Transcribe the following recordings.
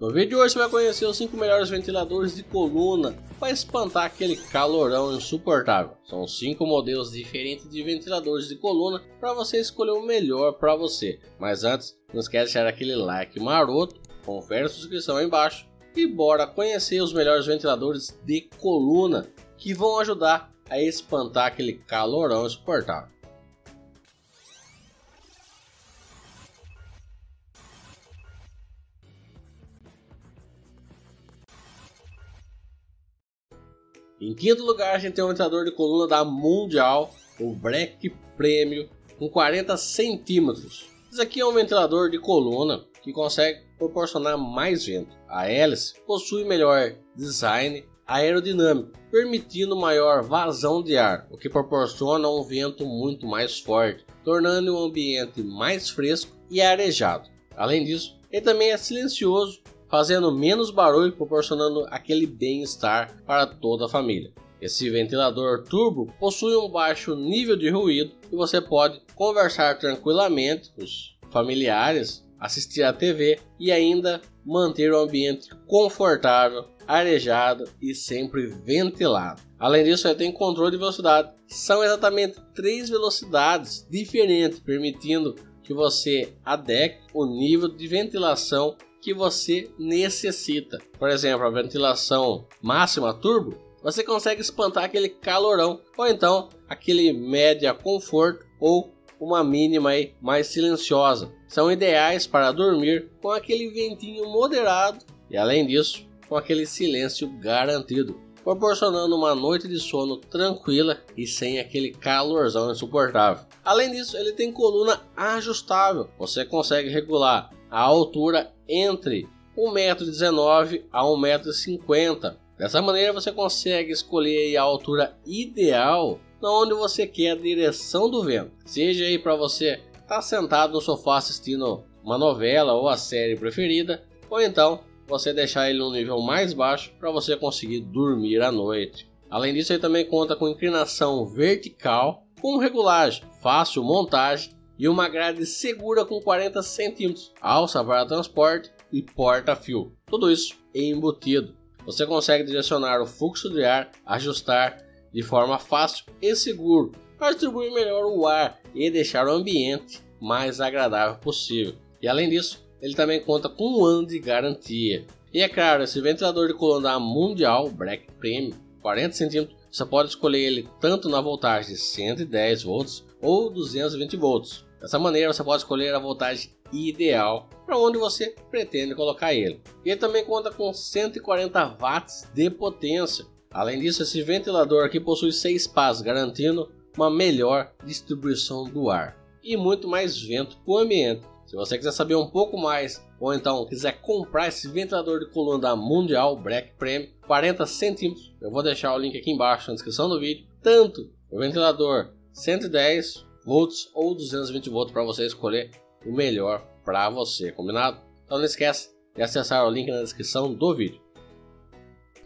No vídeo de hoje você vai conhecer os 5 melhores ventiladores de coluna para espantar aquele calorão insuportável. São 5 modelos diferentes de ventiladores de coluna para você escolher o melhor para você. Mas antes, não esquece de deixar aquele like maroto, confere a inscrição aí embaixo e bora conhecer os melhores ventiladores de coluna que vão ajudar a espantar aquele calorão insuportável. Em quinto lugar, a gente tem um ventilador de coluna da Mondial, o Black Premium, com 40 centímetros. Esse aqui é um ventilador de coluna que consegue proporcionar mais vento. A hélice possui melhor design aerodinâmico, permitindo maior vazão de ar, o que proporciona um vento muito mais forte, tornando o ambiente mais fresco e arejado. Além disso, ele também é silencioso, fazendo menos barulho, proporcionando aquele bem-estar para toda a família. Esse ventilador turbo possui um baixo nível de ruído e você pode conversar tranquilamente com os familiares, assistir à TV e ainda manter o ambiente confortável, arejado e sempre ventilado. Além disso, ele tem controle de velocidade. São exatamente 3 velocidades diferentes, permitindo que você adeque o nível de ventilação que você necessita. Por exemplo, a ventilação máxima turbo, você consegue espantar aquele calorão, ou então aquele média conforto ou uma mínima aí mais silenciosa. São ideais para dormir com aquele ventinho moderado e, além disso, com aquele silêncio garantido, proporcionando uma noite de sono tranquila e sem aquele calorzão insuportável. Além disso, ele tem coluna ajustável. Você consegue regular a altura entre 1,19 m a 1,50 m. Dessa maneira você consegue escolher a altura ideal onde você quer a direção do vento. Seja aí para você estar sentado no sofá assistindo uma novela ou a série preferida, ou então você deixar ele num nível mais baixo para você conseguir dormir à noite. Além disso, ele também conta com inclinação vertical, com regulagem, fácil montagem e uma grade segura com 40 cm, alça para transporte e porta-fio. Tudo isso embutido. Você consegue direcionar o fluxo de ar, ajustar de forma fácil e seguro, para distribuir melhor o ar e deixar o ambiente mais agradável possível. E além disso, ele também conta com 1 ano de garantia. E é claro, esse ventilador de coluna da Mondial Black Premium 40 cm, você pode escolher ele tanto na voltagem de 110 volts ou 220 volts. Dessa maneira você pode escolher a voltagem ideal para onde você pretende colocar ele. Ele também conta com 140 watts de potência. Além disso, esse ventilador aqui possui 6 pás, garantindo uma melhor distribuição do ar e muito mais vento para o ambiente. Se você quiser saber um pouco mais, ou então quiser comprar esse ventilador de coluna da Mondial Black Premium 40 cm, eu vou deixar o link aqui embaixo na descrição do vídeo. Tanto o ventilador 110 volts ou 220 volts para você escolher o melhor para você, combinado? Então não esquece de acessar o link na descrição do vídeo.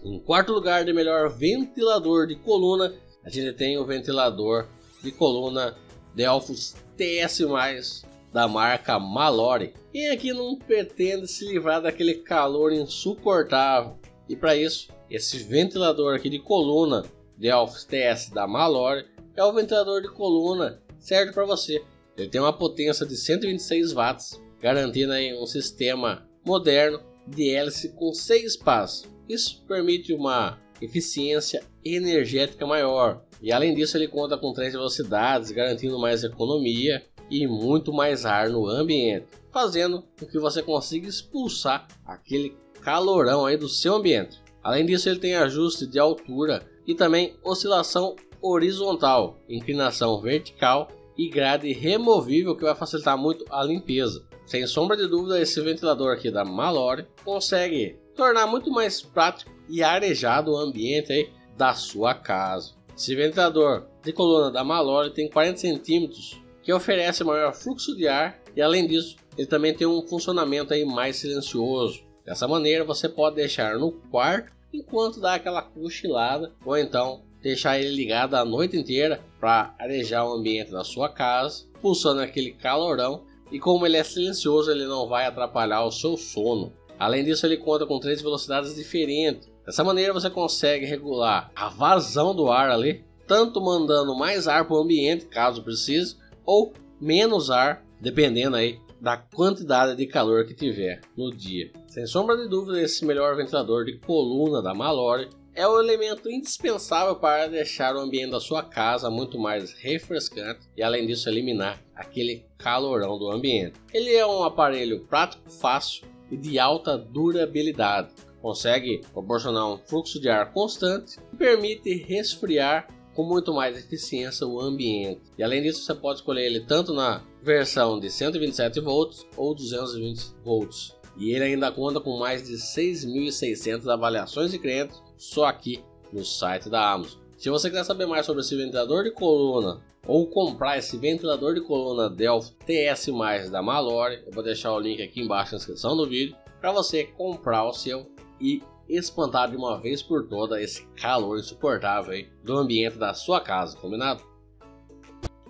Em quarto lugar de melhor ventilador de coluna, a gente tem o ventilador de coluna Delfos TS+, da marca Mallory. Quem aqui não pretende se livrar daquele calor insuportável? E para isso, esse ventilador aqui de coluna Delfos TS da Mallory é o ventilador de coluna certo para você. Ele tem uma potência de 126 watts, garantindo aí um sistema moderno de hélice com 6 pás. Isso permite uma eficiência energética maior. E além disso, ele conta com 3 velocidades, garantindo mais economia e muito mais ar no ambiente, fazendo com que você consiga expulsar aquele calorão aí do seu ambiente. Além disso, ele tem ajuste de altura e também oscilação horizontal, inclinação vertical e grade removível, que vai facilitar muito a limpeza. Sem sombra de dúvida, esse ventilador aqui da Mallory consegue tornar muito mais prático e arejado o ambiente aí da sua casa. Esse ventilador de coluna da Mallory tem 40 centímetros, que oferece maior fluxo de ar e, além disso, ele também tem um funcionamento aí mais silencioso. Dessa maneira você pode deixar no quarto enquanto dá aquela cochilada, ou então deixar ele ligado a noite inteira para arejar o ambiente da sua casa, pulsando aquele calorão, e como ele é silencioso, ele não vai atrapalhar o seu sono. Além disso, ele conta com 3 velocidades diferentes. Dessa maneira você consegue regular a vazão do ar ali, tanto mandando mais ar para o ambiente, caso precise, ou menos ar, dependendo aí da quantidade de calor que tiver no dia. Sem sombra de dúvida, esse melhor ventilador de coluna da Mallory é o elemento indispensável para deixar o ambiente da sua casa muito mais refrescante e, além disso, eliminar aquele calorão do ambiente. Ele é um aparelho prático, fácil e de alta durabilidade. Consegue proporcionar um fluxo de ar constante e permite resfriar com muito mais eficiência o ambiente. E além disso, você pode escolher ele tanto na versão de 127 volts ou 220 volts. E ele ainda conta com mais de 6.600 avaliações de clientes só aqui no site da Amazon. Se você quer saber mais sobre esse ventilador de coluna ou comprar esse ventilador de coluna Delfos TS+ da Mallory, eu vou deixar o link aqui embaixo na descrição do vídeo para você comprar o seu e espantar de uma vez por toda esse calor insuportável aí do ambiente da sua casa, combinado?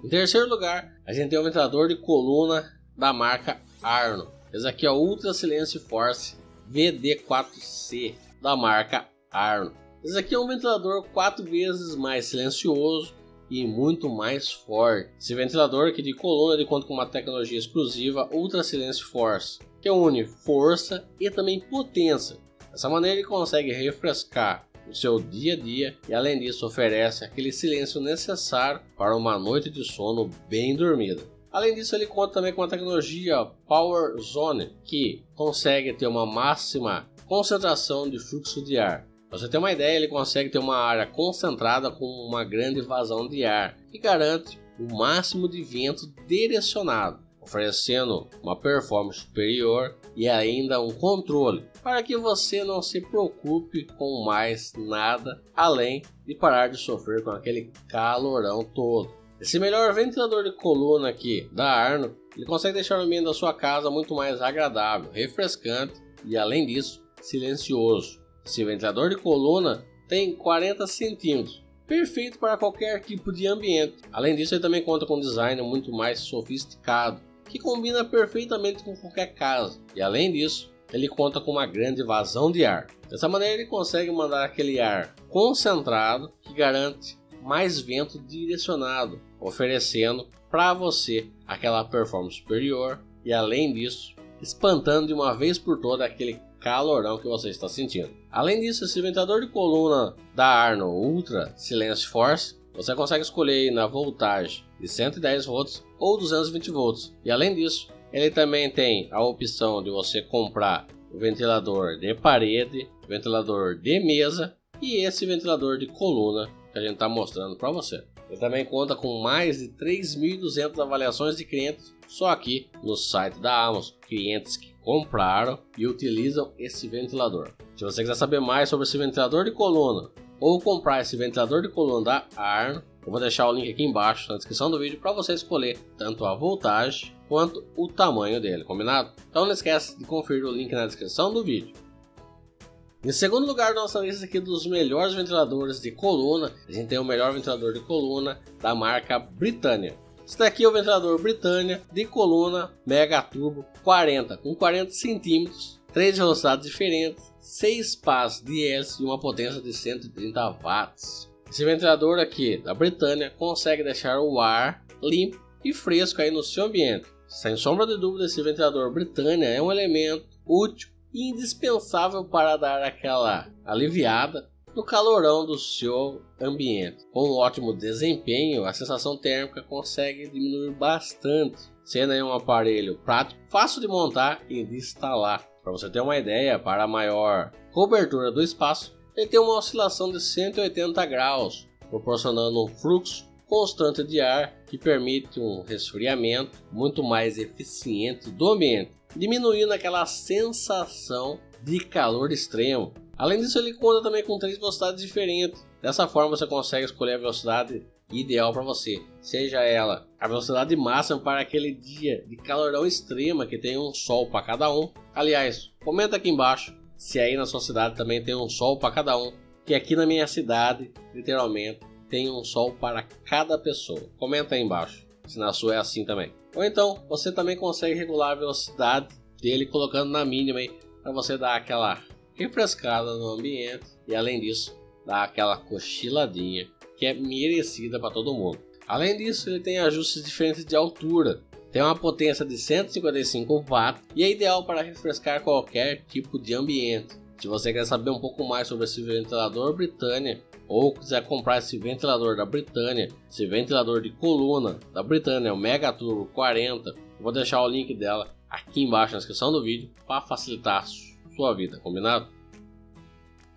Em terceiro lugar, a gente tem um ventilador de coluna da marca Arno. Esse aqui é o Ultra Silence Force VD4C da marca Arno. Esse aqui é um ventilador 4 vezes mais silencioso e muito mais forte. Esse ventilador aqui de coluna, ele conta com uma tecnologia exclusiva Ultra Silence Force, que une força e também potência. Dessa maneira ele consegue refrescar o seu dia a dia e, além disso, oferece aquele silêncio necessário para uma noite de sono bem dormida. Além disso, ele conta também com a tecnologia Power Zone, que consegue ter uma máxima concentração de fluxo de ar. Para você ter uma ideia, ele consegue ter uma área concentrada com uma grande vazão de ar e garante o máximo de vento direcionado, oferecendo uma performance superior e ainda um controle para que você não se preocupe com mais nada, além de parar de sofrer com aquele calorão todo. Esse melhor ventilador de coluna aqui da Arno, ele consegue deixar o ambiente da sua casa muito mais agradável, refrescante e, além disso, silencioso. Esse ventilador de coluna tem 40 centímetros, perfeito para qualquer tipo de ambiente. Além disso, ele também conta com um design muito mais sofisticado, que combina perfeitamente com qualquer casa. E, além disso, ele conta com uma grande vazão de ar. Dessa maneira ele consegue mandar aquele ar concentrado que garante mais vento direcionado, oferecendo para você aquela performance superior e, além disso, espantando de uma vez por toda aquele calorão que você está sentindo. Além disso, esse ventilador de coluna da Arno Ultra Silence Force você consegue escolher na voltagem de 110 volts ou 220 volts. E, além disso, ele também tem a opção de você comprar o ventilador de parede, ventilador de mesa e esse ventilador de coluna que a gente está mostrando para você. Ele também conta com mais de 3.200 avaliações de clientes só aqui no site da Amazon. Clientes que compraram e utilizam esse ventilador. Se você quiser saber mais sobre esse ventilador de coluna ou comprar esse ventilador de coluna da Arno, eu vou deixar o link aqui embaixo na descrição do vídeo para você escolher tanto a voltagem quanto o tamanho dele, combinado? Então não esquece de conferir o link na descrição do vídeo. Em segundo lugar, nossa lista aqui dos melhores ventiladores de coluna, a gente tem o melhor ventilador de coluna da marca Britânia. Esse daqui é o ventilador Britânia de coluna Mega Turbo 40, com 40 centímetros, 3 velocidades diferentes, 6 pás de hélice e uma potência de 130 watts. Esse ventilador aqui da Britânia consegue deixar o ar limpo e fresco aí no seu ambiente. Sem sombra de dúvida, esse ventilador Britânia é um elemento útil e indispensável para dar aquela aliviada no calorão do seu ambiente. Com um ótimo desempenho, a sensação térmica consegue diminuir bastante, sendo um aparelho prático, fácil de montar e de instalar. Para você ter uma ideia, para maior cobertura do espaço, ele tem uma oscilação de 180 graus, proporcionando um fluxo constante de ar que permite um resfriamento muito mais eficiente do ambiente, diminuindo aquela sensação de calor extremo. Além disso, ele conta também com 3 velocidades diferentes. Dessa forma você consegue escolher a velocidade ideal para você, seja ela a velocidade máxima para aquele dia de calorão extrema que tem um sol para cada um. Aliás, comenta aqui embaixo se aí na sua cidade também tem um sol para cada um, que aqui na minha cidade literalmente tem um sol para cada pessoa. Comenta aí embaixo se na sua é assim também. Ou então você também consegue regular a velocidade dele colocando na mínima aí para você dar aquela refrescada no ambiente e, além disso, dar aquela cochiladinha que é merecida para todo mundo. Além disso, ele tem ajustes diferentes de altura. Tem uma potência de 155 watts e é ideal para refrescar qualquer tipo de ambiente. Se você quer saber um pouco mais sobre esse ventilador Britânia, ou quiser comprar esse ventilador da Britânia, esse ventilador de coluna da Britânia, o Mega Turbo 40, vou deixar o link dela aqui embaixo na descrição do vídeo para facilitar a sua vida, combinado?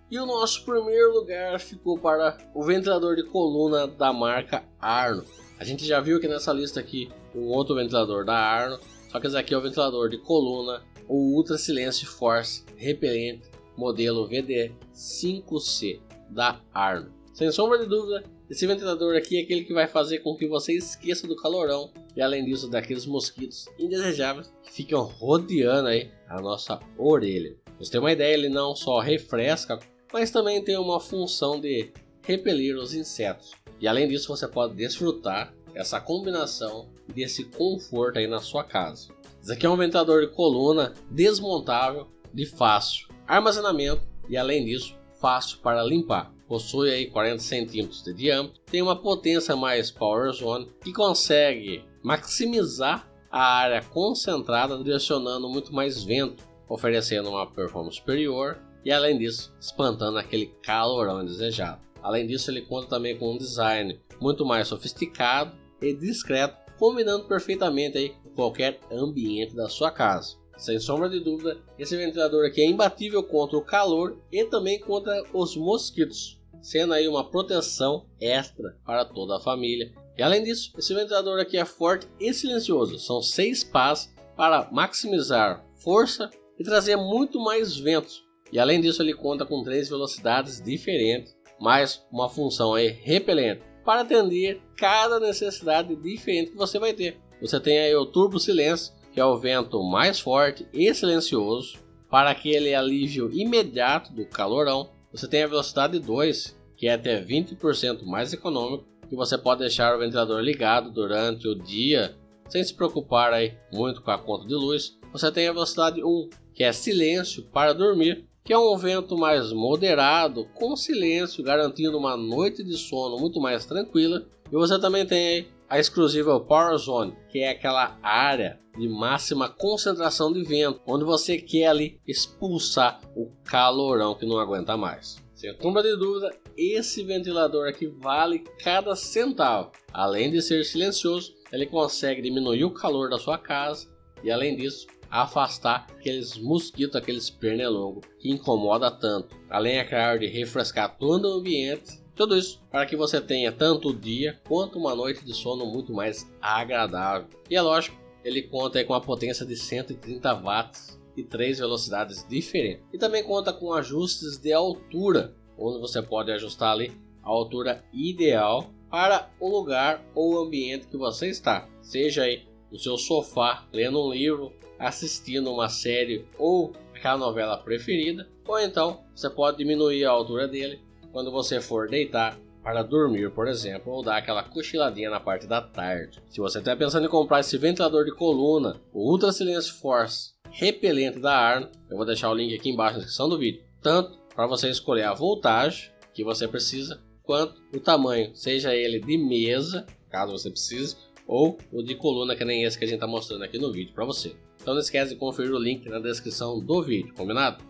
E o nosso primeiro lugar ficou para o ventilador de coluna da marca Arno. A gente já viu que nessa lista aqui um outro ventilador da Arno, só que esse aqui é o ventilador de coluna, o Ultra Silence Force Repelente, modelo VD5C da Arno. Sem sombra de dúvida, esse ventilador aqui é aquele que vai fazer com que você esqueça do calorão e, além disso, daqueles mosquitos indesejáveis que ficam rodeando aí a nossa orelha. Pra você ter uma ideia, ele não só refresca, mas também tem uma função de repelir os insetos. E além disso, você pode desfrutar essa combinação desse conforto aí na sua casa. Esse aqui é um ventilador de coluna desmontável, de fácil armazenamento e, além disso, fácil para limpar. Possui aí 40 centímetros de diâmetro, tem uma potência mais Power Zone que consegue maximizar a área concentrada, direcionando muito mais vento, oferecendo uma performance superior e, além disso, espantando aquele calorão indesejado. Além disso, ele conta também com um design muito mais sofisticado e discreto, combinando perfeitamente aí com qualquer ambiente da sua casa. Sem sombra de dúvida, esse ventilador aqui é imbatível contra o calor e também contra os mosquitos, sendo aí uma proteção extra para toda a família. E, além disso, esse ventilador aqui é forte e silencioso. São 6 pás para maximizar força e trazer muito mais ventos. E, além disso, ele conta com 3 velocidades diferentes, mais uma função aí repelente para atender cada necessidade diferente que você vai ter. Você tem aí o Turbo Silêncio, que é o vento mais forte e silencioso para aquele alívio imediato do calorão. Você tem a velocidade 2, que é até 20% mais econômico, que você pode deixar o ventilador ligado durante o dia sem se preocupar aí muito com a conta de luz. Você tem a velocidade 1, que é silêncio para dormir, que é um vento mais moderado, com silêncio, garantindo uma noite de sono muito mais tranquila. E você também tem aí a exclusiva Power Zone, que é aquela área de máxima concentração de vento, onde você quer ali expulsar o calorão que não aguenta mais. Sem sombra de dúvida, esse ventilador aqui vale cada centavo. Além de ser silencioso, ele consegue diminuir o calor da sua casa e, além disso, afastar aqueles mosquitos, aqueles pernilongos que incomoda tanto. Além, é claro, de refrescar todo o ambiente. Tudo isso para que você tenha tanto o dia quanto uma noite de sono muito mais agradável. E é lógico, ele conta aí com a potência de 130 watts e 3 velocidades diferentes. E também conta com ajustes de altura, onde você pode ajustar ali a altura ideal para o lugar ou ambiente que você está. Seja aí no seu sofá, lendo um livro, assistindo uma série ou aquela novela preferida, ou então você pode diminuir a altura dele quando você for deitar para dormir, por exemplo, ou dar aquela cochiladinha na parte da tarde. Se você está pensando em comprar esse ventilador de coluna, o Ultra Silence Force Repelente da Arno, eu vou deixar o link aqui embaixo na descrição do vídeo, tanto para você escolher a voltagem que você precisa, quanto o tamanho, seja ele de mesa, caso você precise, ou o de coluna, que nem esse que a gente está mostrando aqui no vídeo para você. Então não esquece de conferir o link na descrição do vídeo, combinado?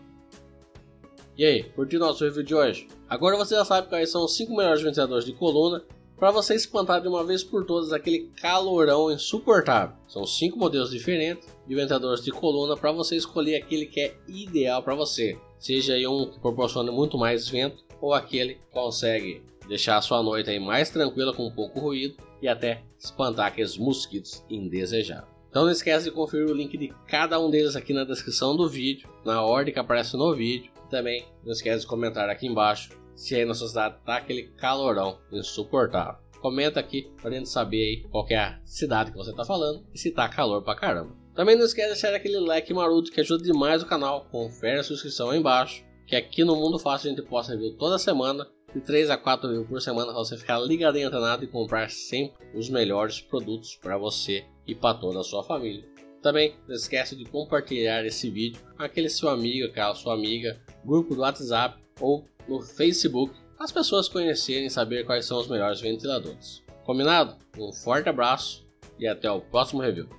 E aí, curtiu nosso review de hoje? Agora você já sabe quais são os 5 melhores ventiladores de coluna para você espantar de uma vez por todas aquele calorão insuportável. São 5 modelos diferentes de ventiladores de coluna para você escolher aquele que é ideal para você. Seja aí um que proporciona muito mais vento ou aquele que consegue deixar a sua noite aí mais tranquila com pouco ruído e até espantar aqueles mosquitos indesejáveis. Então não esquece de conferir o link de cada um deles aqui na descrição do vídeo, na ordem que aparece no vídeo. Também não esquece de comentar aqui embaixo se aí na sua cidade tá aquele calorão insuportável. Comenta aqui pra gente saber aí qual que é a cidade que você tá falando e se tá calor pra caramba. Também não esquece de deixar aquele like maroto que ajuda demais o canal. Confere a inscrição aí embaixo, que aqui no Mundo Fácil a gente posta review toda semana, de 3 a 4 reviews por semana, para você ficar ligado em antenado e comprar sempre os melhores produtos para você e para toda a sua família. Também não esqueça de compartilhar esse vídeo com aquele seu amigo, aquela sua amiga, grupo do WhatsApp ou no Facebook, as pessoas conhecerem e saber quais são os melhores ventiladores. Combinado? Um forte abraço e até o próximo review.